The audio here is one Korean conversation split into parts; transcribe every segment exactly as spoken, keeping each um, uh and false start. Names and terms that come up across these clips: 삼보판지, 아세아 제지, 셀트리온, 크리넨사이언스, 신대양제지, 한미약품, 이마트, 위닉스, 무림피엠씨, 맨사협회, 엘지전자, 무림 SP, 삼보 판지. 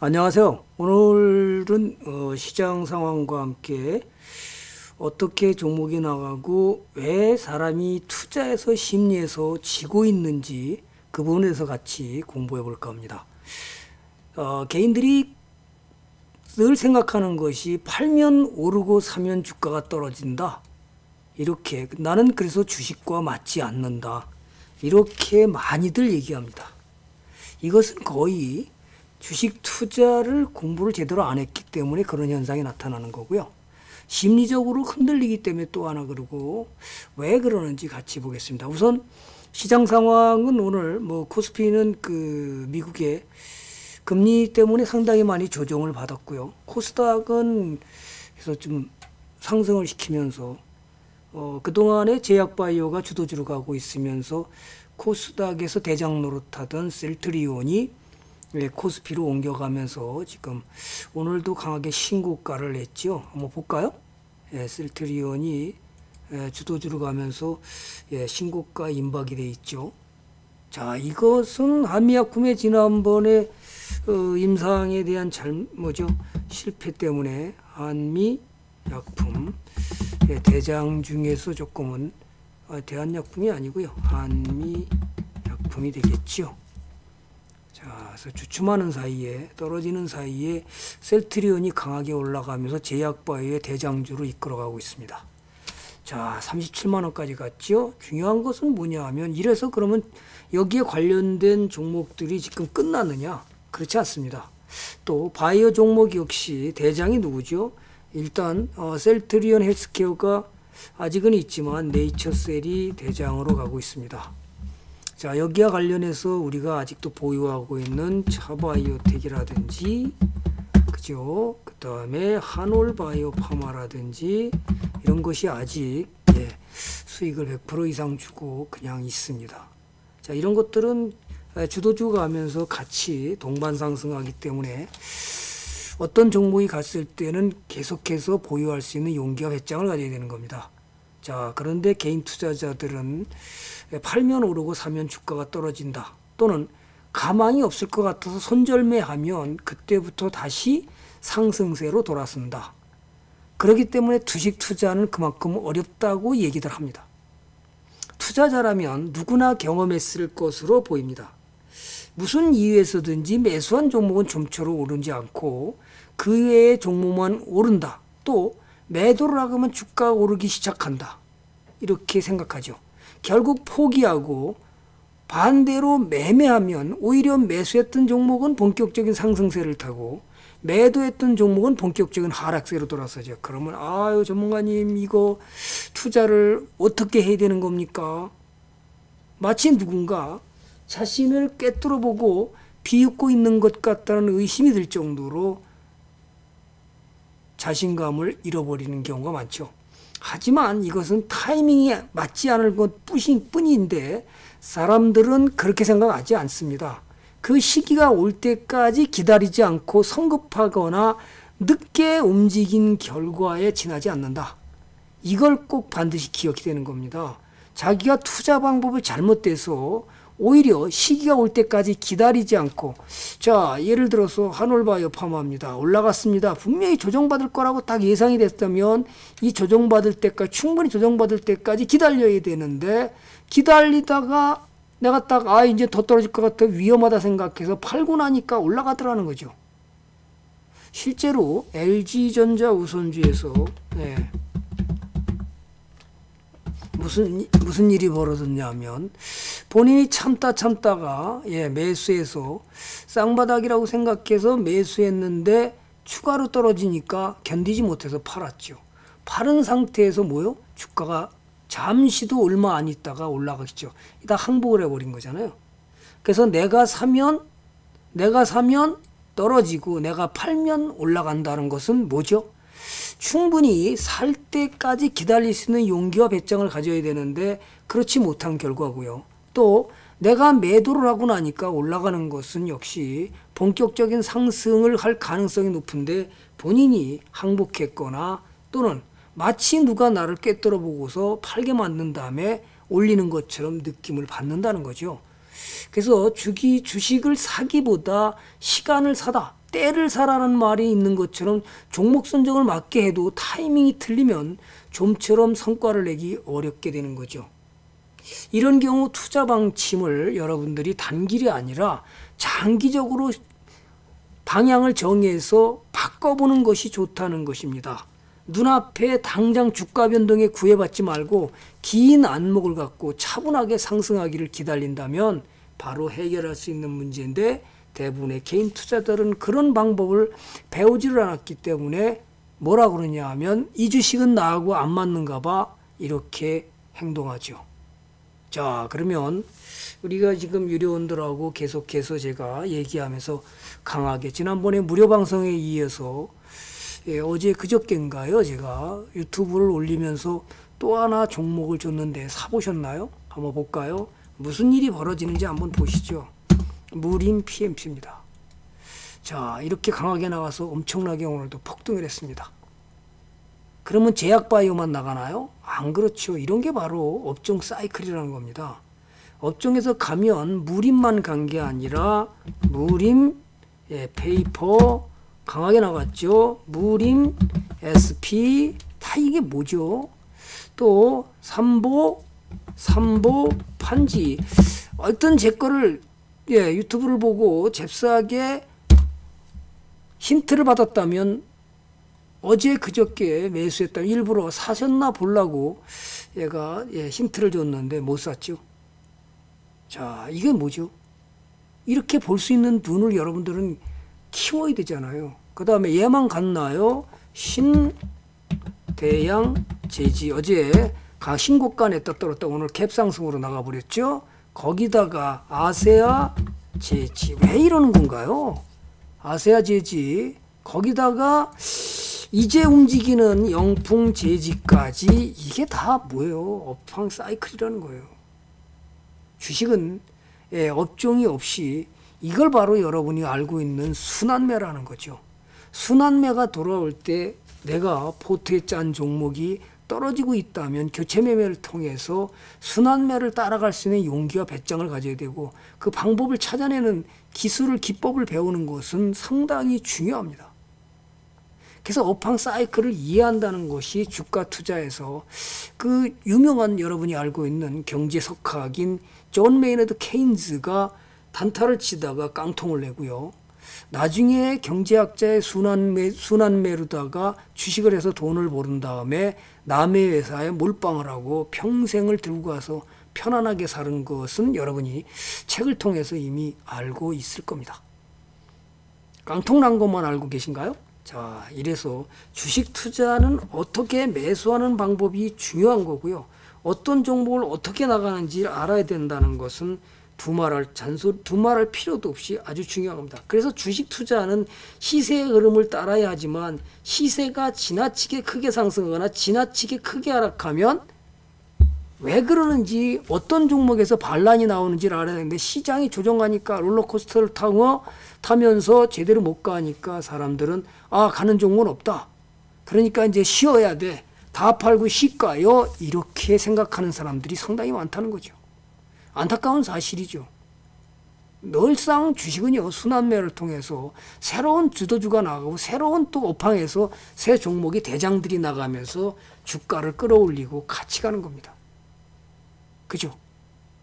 안녕하세요. 오늘은 어, 시장 상황과 함께 어떻게 종목이 나가고 왜 사람이 투자에서 심리에서 지고 있는지 그 부분에서 같이 공부해 볼까 합니다. 어, 개인들이 늘 생각하는 것이 팔면 오르고 사면 주가가 떨어진다. 이렇게 나는 그래서 주식과 맞지 않는다. 이렇게 많이들 얘기합니다. 이것은 거의 주식 투자를 공부를 제대로 안 했기 때문에 그런 현상이 나타나는 거고요. 심리적으로 흔들리기 때문에 또 하나 그러고 왜 그러는지 같이 보겠습니다. 우선 시장 상황은 오늘 뭐 코스피는 그 미국의 금리 때문에 상당히 많이 조정을 받았고요. 코스닥은 그래서 좀 상승을 시키면서 어, 그동안에 제약바이오가 주도주로 가고 있으면서 코스닥에서 대장 노릇하던 셀트리온이 예, 코스피로 옮겨가면서 지금 오늘도 강하게 신고가를 냈죠. 한번 볼까요? 예, 셀트리온이 예, 주도주로 가면서 예, 신고가 임박이 돼 있죠. 자, 이것은 한미약품의 지난번에 어, 임상에 대한 잘, 뭐죠? 실패 때문에 한미약품 예, 대장 중에서 조금은 아, 대한약품이 아니고요. 한미약품이 되겠죠. 자, 그래서 주춤하는 사이에 떨어지는 사이에 셀트리온이 강하게 올라가면서 제약바이오의 대장주로 이끌어가고 있습니다. 자, 삼십칠만 원까지 갔죠. 중요한 것은 뭐냐 하면 이래서 그러면 여기에 관련된 종목들이 지금 끝나느냐? 그렇지 않습니다. 또 바이오 종목 역시 대장이 누구죠? 일단 어, 셀트리온 헬스케어가 아직은 있지만 네이처셀이 대장으로 가고 있습니다. 자, 여기와 관련해서 우리가 아직도 보유하고 있는 차바이오텍이라든지 그죠? 그 다음에 한올바이오파마라든지 이런 것이 아직 예, 수익을 백 퍼센트 이상 주고 그냥 있습니다. 자, 이런 것들은 주도주가 가면서 같이 동반 상승하기 때문에 어떤 종목이 갔을 때는 계속해서 보유할 수 있는 용기와 배짱을 가져야 되는 겁니다. 자, 그런데 개인 투자자들은 팔면 오르고 사면 주가가 떨어진다. 또는 가망이 없을 것 같아서 손절매하면 그때부터 다시 상승세로 돌아선다. 그렇기 때문에 주식 투자는 그만큼 어렵다고 얘기들 합니다. 투자자라면 누구나 경험했을 것으로 보입니다. 무슨 이유에서든지 매수한 종목은 좀처럼 오르지 않고 그 외의 종목만 오른다. 또 매도를 하면 주가가 오르기 시작한다. 이렇게 생각하죠. 결국 포기하고 반대로 매매하면 오히려 매수했던 종목은 본격적인 상승세를 타고 매도했던 종목은 본격적인 하락세로 돌아서죠. 그러면 아유 전문가님 이거 투자를 어떻게 해야 되는 겁니까? 마치 누군가 자신을 꿰뚫어 보고 비웃고 있는 것 같다는 의심이 들 정도로 자신감을 잃어버리는 경우가 많죠. 하지만 이것은 타이밍이 맞지 않을 것 뿐인데 사람들은 그렇게 생각하지 않습니다. 그 시기가 올 때까지 기다리지 않고 성급하거나 늦게 움직인 결과에 지나지 않는다. 이걸 꼭 반드시 기억이 되는 겁니다. 자기가 투자 방법을 잘못돼서 오히려 시기가 올 때까지 기다리지 않고 자 예를 들어서 한올바이오 파마입니다. 올라갔습니다. 분명히 조정받을 거라고 딱 예상이 됐다면 이 조정받을 때까지 충분히 조정받을 때까지 기다려야 되는데 기다리다가 내가 딱 아 이제 더 떨어질 것 같아 위험하다 생각해서 팔고 나니까 올라가더라는 거죠. 실제로 엘지전자 우선주에서 네. 무슨, 무슨 일이 벌어졌냐면 본인이 참다 참다가 예, 매수해서 쌍바닥이라고 생각해서 매수했는데 추가로 떨어지니까 견디지 못해서 팔았죠. 팔은 상태에서 뭐요? 주가가 잠시도 얼마 안 있다가 올라갔죠. 다 항복을 해버린 거잖아요. 그래서 내가 사면 내가 사면 떨어지고 내가 팔면 올라간다는 것은 뭐죠? 충분히 살 때까지 기다릴 수 있는 용기와 배짱을 가져야 되는데 그렇지 못한 결과고요. 또 내가 매도를 하고 나니까 올라가는 것은 역시 본격적인 상승을 할 가능성이 높은데 본인이 항복했거나 또는 마치 누가 나를 꿰뚫어 보고서 팔게 만든 다음에 올리는 것처럼 느낌을 받는다는 거죠. 그래서 주기, 주식을 사기보다 시간을 사다, 때를 사라는 말이 있는 것처럼 종목 선정을 맞게 해도 타이밍이 틀리면 좀처럼 성과를 내기 어렵게 되는 거죠. 이런 경우 투자 방침을 여러분들이 단기이 아니라 장기적으로 방향을 정해서 바꿔보는 것이 좋다는 것입니다. 눈앞에 당장 주가 변동에 구애받지 말고 긴 안목을 갖고 차분하게 상승하기를 기다린다면 바로 해결할 수 있는 문제인데, 대부분의 개인 투자자들은 그런 방법을 배우지를 않았기 때문에 뭐라 그러냐 하면 이 주식은 나하고 안 맞는가 봐, 이렇게 행동하죠. 자, 그러면 우리가 지금 유료원들하고 계속해서 제가 얘기하면서 강하게, 지난번에 무료방송에 이어서 예, 어제 그저께인가요? 제가 유튜브를 올리면서 또 하나 종목을 줬는데 사보셨나요? 한번 볼까요? 무슨 일이 벌어지는지 한번 보시죠. 무림 피엠씨입니다. 자, 이렇게 강하게 나가서 엄청나게 오늘도 폭등을 했습니다. 그러면 제약바이오만 나가나요? 안 그렇죠. 이런 게 바로 업종 사이클이라는 겁니다. 업종에서 가면 무림만 간 게 아니라 무림, 예, 페이퍼 강하게 나갔죠. 무림, 에스피, 다 이게 뭐죠? 또 삼보, 삼보, 판지. 어떤 제 거를 예, 유튜브를 보고 잽싸게 힌트를 받았다면 어제 그저께 매수했다. 일부러 사셨나 보려고 얘가 예, 힌트를 줬는데 못 샀죠. 자, 이게 뭐죠? 이렇게 볼 수 있는 눈을 여러분들은 키워야 되잖아요. 그 다음에 얘만 갔나요? 신대양제지. 어제 신고가 냈다 떨었다 오늘 갭상승으로 나가버렸죠. 거기다가 아세아 제지. 왜 이러는 건가요? 아세아 제지. 거기다가 이제 움직이는 영풍 제지까지, 이게 다 뭐예요? 업황 사이클이라는 거예요. 주식은 예, 업종이 없이, 이걸 바로 여러분이 알고 있는 순환매라는 거죠. 순환매가 돌아올 때 내가 포트에 짠 종목이 떨어지고 있다면 교체 매매를 통해서 순환매를 따라갈 수 있는 용기와 배짱을 가져야 되고, 그 방법을 찾아내는 기술을, 기법을 배우는 것은 상당히 중요합니다. 그래서 업황 사이클을 이해한다는 것이 주가 투자에서 그 유명한 여러분이 알고 있는 경제석학인 존 메이너드 케인즈가 단타를 치다가 깡통을 내고요. 나중에 경제학자의 순환매, 순환매로다가 주식을 해서 돈을 버는 다음에 남의 회사에 몰빵을 하고 평생을 들고 가서 편안하게 사는 것은 여러분이 책을 통해서 이미 알고 있을 겁니다. 깡통난 것만 알고 계신가요? 자, 이래서 주식 투자는 어떻게 매수하는 방법이 중요한 거고요. 어떤 종목을 어떻게 나가는지 알아야 된다는 것은 두말할 잔소 두말할 필요도 없이 아주 중요한 겁니다. 그래서 주식 투자는 시세의 흐름을 따라야 하지만, 시세가 지나치게 크게 상승하거나 지나치게 크게 하락하면 왜 그러는지, 어떤 종목에서 반란이 나오는지를 알아야 되는데, 시장이 조정하니까 롤러코스터를 타고 타면서 제대로 못 가니까 사람들은 아, 가는 종목은 없다, 그러니까 이제 쉬어야 돼, 다 팔고 쉴까요? 이렇게 생각하는 사람들이 상당히 많다는 거죠. 안타까운 사실이죠. 늘상 주식은요, 순환매를 통해서 새로운 주도주가 나가고 새로운 또 업황에서 새 종목이 대장들이 나가면서 주가를 끌어올리고 같이 가는 겁니다. 그죠?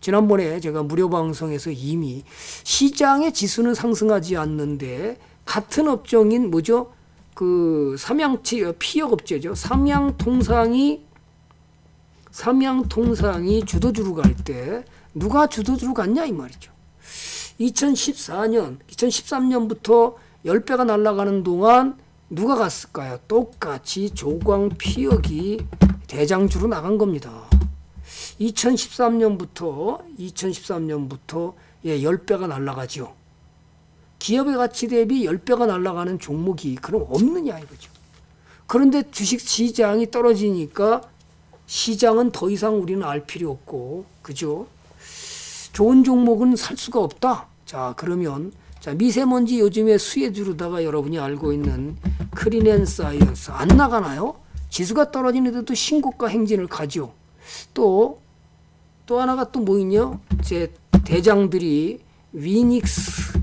지난번에 제가 무료 방송에서 이미 시장의 지수는 상승하지 않는데 같은 업종인 뭐죠? 그 삼양치 피역업체죠. 삼양통상이 삼양통상이 주도주로 갈 때 누가 주도주로 갔냐 이 말이죠. 이천십사 년, 이천십삼 년부터 십 배가 날아가는 동안 누가 갔을까요? 똑같이 조광 피역이 대장주로 나간 겁니다. 이천십삼 년부터 이천십삼 년부터 예, 십 배가 날아가죠. 기업의 가치 대비 십 배가 날아가는 종목이 그럼 없느냐 이거죠. 그런데 주식 시장이 떨어지니까 시장은 더 이상 우리는 알 필요 없고, 그죠? 좋은 종목은 살 수가 없다. 자, 그러면 자, 미세먼지 요즘에 수혜 주르다가 여러분이 알고 있는 크리넨사이언스 안 나가나요? 지수가 떨어지는데도 신고가 행진을 가죠. 또 또 하나가 또 뭐 있냐? 제 대장들이 위닉스,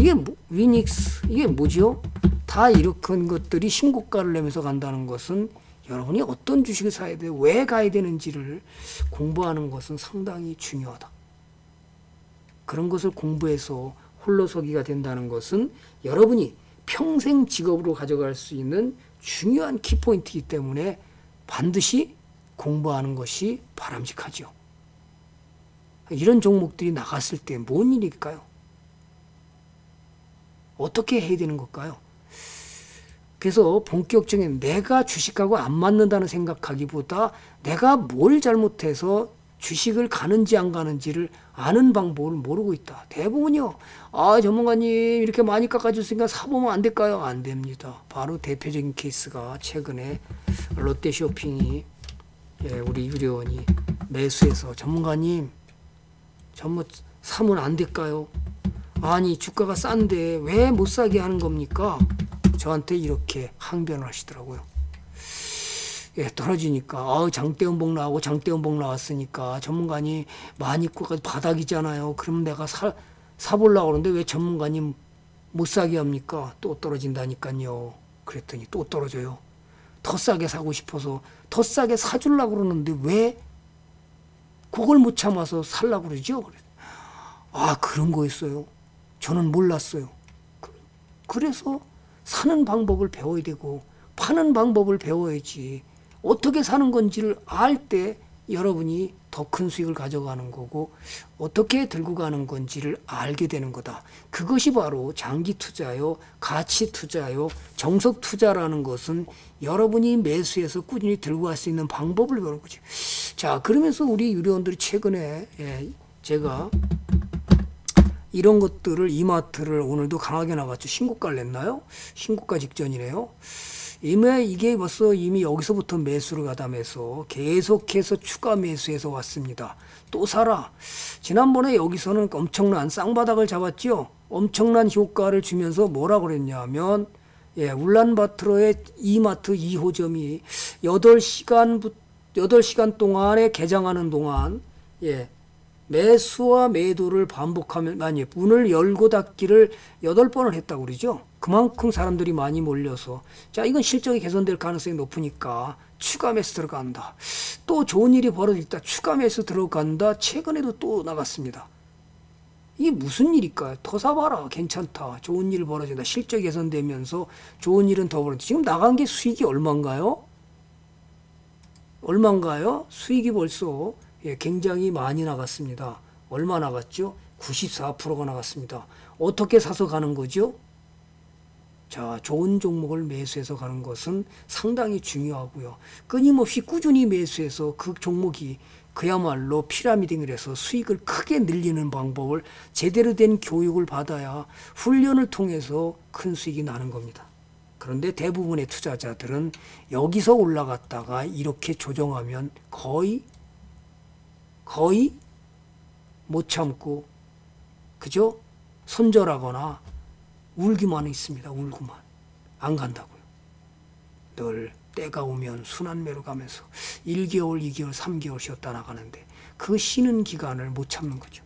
이게 뭐, 위닉스, 이게 뭐죠? 다 이런 것들이 신고가를 내면서 간다는 것은 여러분이 어떤 주식을 사야 돼, 왜 가야 되는지를 공부하는 것은 상당히 중요하다. 그런 것을 공부해서 홀로서기가 된다는 것은 여러분이 평생 직업으로 가져갈 수 있는 중요한 키포인트이기 때문에 반드시 공부하는 것이 바람직하죠. 이런 종목들이 나갔을 때 뭔 일일까요? 어떻게 해야 되는 걸까요? 그래서 본격적인 내가 주식하고 안 맞는다는 생각하기보다 내가 뭘 잘못해서 주식을 가는지 안 가는지를 아는 방법을 모르고 있다. 대부분요. 아, 전문가님 이렇게 많이 깎아줬으니까 사보면 안 될까요? 안 됩니다. 바로 대표적인 케이스가 최근에 롯데쇼핑이 예, 우리 유료원이 매수해서 전문가님 전부 사면 안 될까요? 아니 주가가 싼데 왜 못 사게 하는 겁니까? 저한테 이렇게 항변을 하시더라고요. 예, 떨어지니까 아, 장대음봉 나오고 장대음봉 나왔으니까 전문가님 많이 있고 바닥이잖아요. 그럼 내가 사, 사보려고 그러는데 왜 전문가님 못 사게 합니까? 또 떨어진다니까요. 그랬더니 또 떨어져요. 더 싸게 사고 싶어서 더 싸게 사주려고 그러는데 왜 그걸 못 참아서 살라고 그러죠? 아, 그런 거였어요. 저는 몰랐어요. 그래서 사는 방법을 배워야 되고 파는 방법을 배워야지. 어떻게 사는 건지를 알 때 여러분이 더 큰 수익을 가져가는 거고 어떻게 들고 가는 건지를 알게 되는 거다. 그것이 바로 장기 투자요, 가치 투자요, 정석 투자라는 것은 여러분이 매수해서 꾸준히 들고 갈 수 있는 방법을 배우는 거지. 자, 그러면서 우리 유료원들이 최근에 예, 제가 이런 것들을 이마트를 오늘도 강하게 나갔죠. 신고가를 냈나요? 신고가 직전이네요. 이미 이게 벌써 이미 여기서부터 매수를 가담해서 계속해서 추가 매수해서 왔습니다. 또 사라. 지난번에 여기서는 엄청난 쌍바닥을 잡았죠. 엄청난 효과를 주면서 뭐라 그랬냐면 예, 울란바토르의 이마트 이 호점이 여덟 시간 여덟 시간 동안에 개장하는 동안 예, 매수와 매도를 반복하면 아니 문을 열고 닫기를 여덟 번을 했다고 그러죠. 그만큼 사람들이 많이 몰려서 자 이건 실적이 개선될 가능성이 높으니까 추가 매수 들어간다. 또 좋은 일이 벌어졌다. 추가 매수 들어간다. 최근에도 또 나갔습니다. 이게 무슨 일일까요? 더 사봐라. 괜찮다. 좋은 일 벌어진다. 실적이 개선되면서 좋은 일은 더 벌어진다. 지금 나간 게 수익이 얼마인가요? 얼마인가요? 수익이 벌써 예, 굉장히 많이 나갔습니다. 얼마 나갔죠? 구십사 퍼센트가 나갔습니다. 어떻게 사서 가는 거죠? 자, 좋은 종목을 매수해서 가는 것은 상당히 중요하고요. 끊임없이 꾸준히 매수해서 그 종목이 그야말로 피라미딩을 해서 수익을 크게 늘리는 방법을 제대로 된 교육을 받아야 훈련을 통해서 큰 수익이 나는 겁니다. 그런데 대부분의 투자자들은 여기서 올라갔다가 이렇게 조정하면 거의 거의 못 참고 그죠? 손절하거나 울기만 있습니다. 울고만 안 간다고요. 늘 때가 오면 순환매로 가면서 일 개월, 이 개월, 삼 개월 쉬었다 나가는데 그 쉬는 기간을 못 참는 거죠.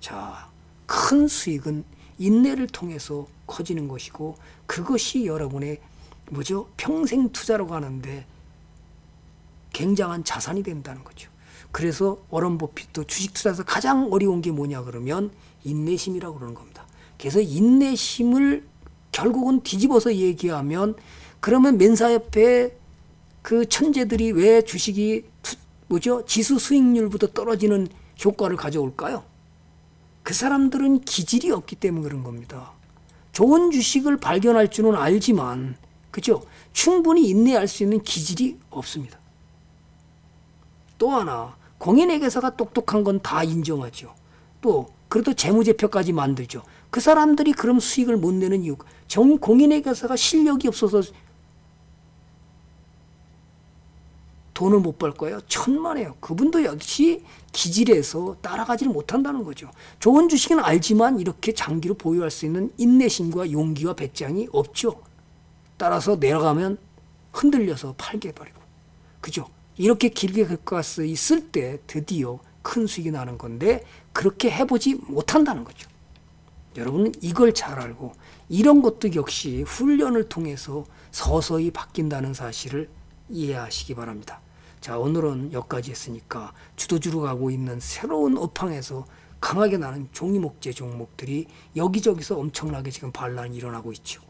자, 큰 수익은 인내를 통해서 커지는 것이고 그것이 여러분의 뭐죠? 평생 투자로 가는데 굉장한 자산이 된다는 거죠. 그래서 워런 버핏도 주식 투자에서 가장 어려운 게 뭐냐 그러면 인내심이라고 그러는 겁니다. 그래서 인내심을 결국은 뒤집어서 얘기하면 그러면 맨사협회 그 천재들이 왜 주식이 뭐죠? 지수 수익률보다 떨어지는 효과를 가져올까요? 그 사람들은 기질이 없기 때문에 그런 겁니다. 좋은 주식을 발견할 줄은 알지만 그죠? 충분히 인내할 수 있는 기질이 없습니다. 또 하나 공인회계사가 똑똑한 건 다 인정하죠. 또 그래도 재무제표까지 만들죠. 그 사람들이 그럼 수익을 못 내는 이유. 정 공인회계사가 실력이 없어서 돈을 못 벌 거예요. 천만에요. 그분도 역시 기질에서 따라가지를 못한다는 거죠. 좋은 주식은 알지만 이렇게 장기로 보유할 수 있는 인내심과 용기와 배짱이 없죠. 따라서 내려가면 흔들려서 팔게 버리고. 그죠? 이렇게 길게 갖고 갔을 때 드디어 큰 수익이 나는 건데 그렇게 해보지 못한다는 거죠. 여러분은 이걸 잘 알고 이런 것도 역시 훈련을 통해서 서서히 바뀐다는 사실을 이해하시기 바랍니다. 자, 오늘은 여기까지 했으니까 주도주로 가고 있는 새로운 업황에서 강하게 나는 종이목재 종목들이 여기저기서 엄청나게 지금 반란이 일어나고 있죠.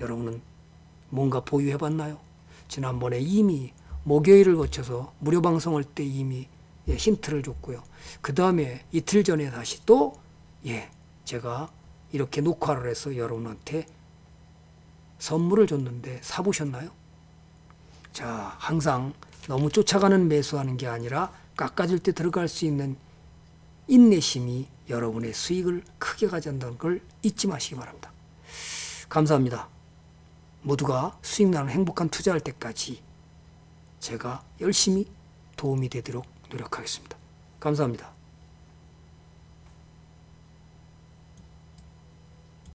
여러분은 뭔가 보유해봤나요? 지난번에 이미 목요일을 거쳐서 무료방송할 때 이미 예, 힌트를 줬고요. 그 다음에 이틀 전에 다시 또 예, 제가 이렇게 녹화를 해서 여러분한테 선물을 줬는데 사보셨나요? 자, 항상 너무 쫓아가는 매수하는 게 아니라 깎아줄 때 들어갈 수 있는 인내심이 여러분의 수익을 크게 가져간다는 걸 잊지 마시기 바랍니다. 감사합니다. 모두가 수익 나는 행복한 투자할 때까지 제가 열심히 도움이 되도록 노력하겠습니다. 감사합니다.